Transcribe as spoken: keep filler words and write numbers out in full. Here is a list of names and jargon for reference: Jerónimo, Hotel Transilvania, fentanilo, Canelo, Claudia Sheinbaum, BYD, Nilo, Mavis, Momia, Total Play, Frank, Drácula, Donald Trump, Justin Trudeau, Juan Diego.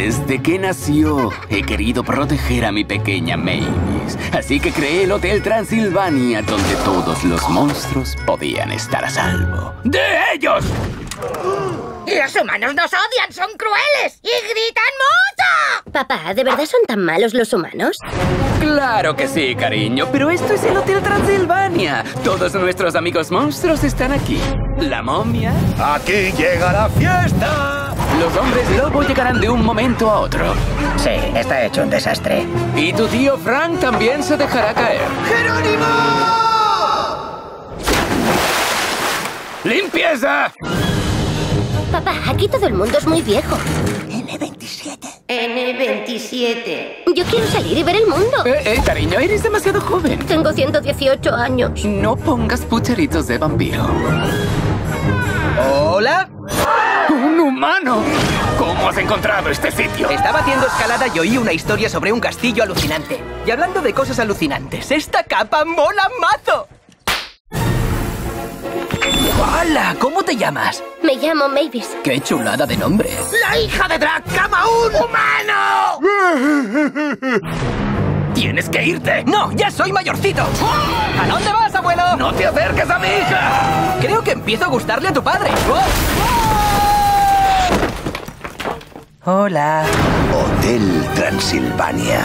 Desde que nació, he querido proteger a mi pequeña Mavis. Así que creé el Hotel Transilvania, donde todos los monstruos podían estar a salvo. ¡De ellos! ¡Los humanos nos odian! ¡Son crueles! ¡Y gritan mucho! Papá, ¿de verdad son tan malos los humanos? ¡Claro que sí, cariño! ¡Pero esto es el Hotel Transilvania! ¡Todos nuestros amigos monstruos están aquí! ¡La momia! ¡Aquí llega la fiesta! Los hombres lobo llegarán de un momento a otro. Sí, está hecho un desastre. Y tu tío Frank también se dejará caer. ¡Jerónimo! ¡Limpieza! Papá, aquí todo el mundo es muy viejo. N veintisiete. N veintisiete. Yo quiero salir y ver el mundo. Eh, eh, cariño, eres demasiado joven. Tengo ciento dieciocho años. No pongas pucheritos de vampiro. ¿Hola? ¡Un humano! ¿Cómo has encontrado este sitio? Estaba haciendo escalada y oí una historia sobre un castillo alucinante. Y hablando de cosas alucinantes, ¡esta capa mola mazo! ¡Hala! ¿Cómo te llamas? Me llamo Mavis. ¡Qué chulada de nombre! ¡La hija de Drácula, un humano! ¡Tienes que irte! ¡No! ¡Ya soy mayorcito! ¡Oh! ¿A dónde vas, abuelo? ¡No te acerques a mi hija! Creo que empiezo a gustarle a tu padre. ¡Oh! ¡Oh! Hola. Hotel Transilvania.